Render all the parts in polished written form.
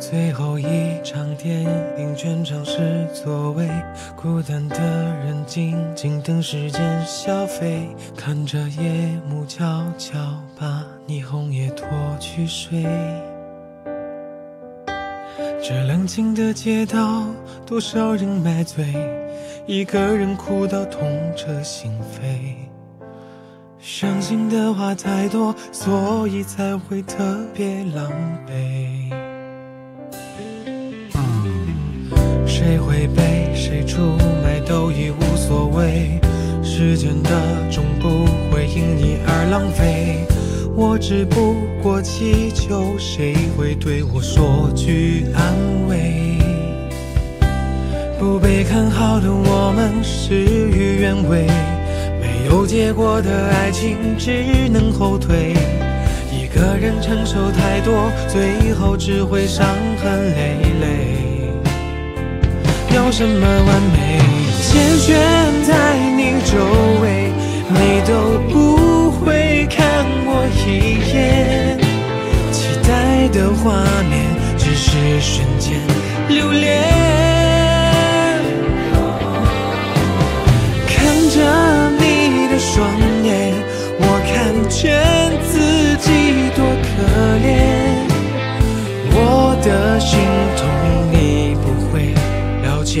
最后一场电影，全场是座位，孤单的人静静等时间消费，看着夜幕悄悄把霓虹也拖去睡。这冷清的街道，多少人买醉，一个人哭到痛彻心扉。 伤心的话太多，所以才会特别狼狈。谁会被谁出卖都已无所谓，时间的钟不会因你而浪费。我只不过祈求谁会对我说句安慰。不被看好的我们，事与愿违。 有结果的爱情只能后退，一个人承受太多，最后只会伤痕累累。有什么完美？缱绻在你周围，你都不会看我一眼。期待的画面只是瞬间留恋，看着你。 双眼，我看见自己多可怜，我的心痛你不会了解。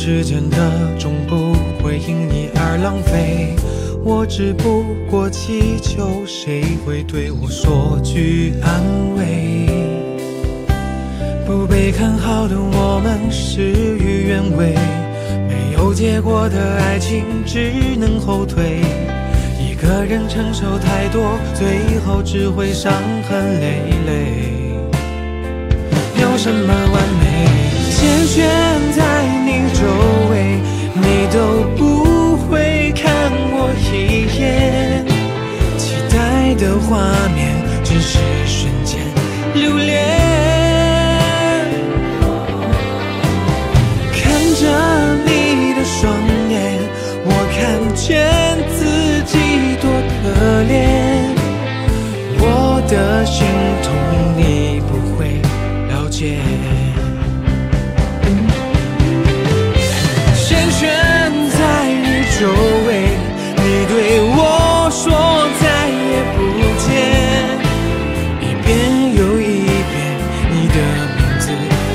时间的钟不会因你而浪费，我只不过祈求谁会对我说句安慰。不被看好的我们，事与愿违。没有结果的爱情只能后退，一个人承受太多，最后只会伤痕累累。有什么完美？ 缱绻在你周围，你都不会看我一眼。期待的画面只是瞬间留恋，看着你的双眼，我看见自己多可怜，我的心痛你不会了解。 周围，你对我说再也不见，一遍又一遍，你的名字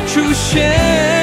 出现。